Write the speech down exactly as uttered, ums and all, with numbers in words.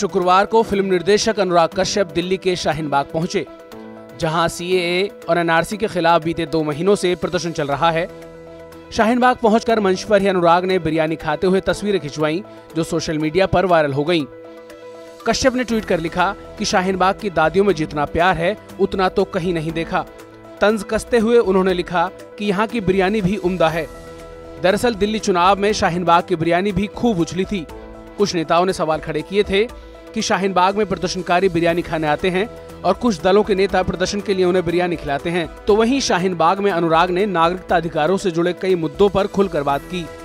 शुक्रवार को फिल्म निर्देशक अनुराग कश्यप दिल्ली के शाहीन बाग पहुंचे, जहां सीएए और एनआरसी के खिलाफ बीते दो महीनों से प्रदर्शन चल रहा है। शाहीन बाग पहुंचकर मंच पर ही अनुराग ने बिरयानी खाते हुए तस्वीरें खिंचवाईं, जो सोशल मीडिया पर वायरल हो गईं। कश्यप ने ट्वीट कर लिखा कि शाहीन बाग की दादियों में जितना प्यार है उतना तो कहीं नहीं देखा। तंज कसते हुए उन्होंने लिखा कि यहाँ की बिरयानी भी उम्दा है। दरअसल दिल्ली चुनाव में शाहीन बाग की बिरयानी भी खूब उछली थी। कुछ नेताओं ने सवाल खड़े किए थे कि शाहीन बाग में प्रदर्शनकारी बिरयानी खाने आते हैं और कुछ दलों के नेता प्रदर्शन के लिए उन्हें बिरयानी खिलाते हैं। तो वहीं शाहीन बाग में अनुराग ने नागरिकता अधिकारों से जुड़े कई मुद्दों पर खुलकर बात की।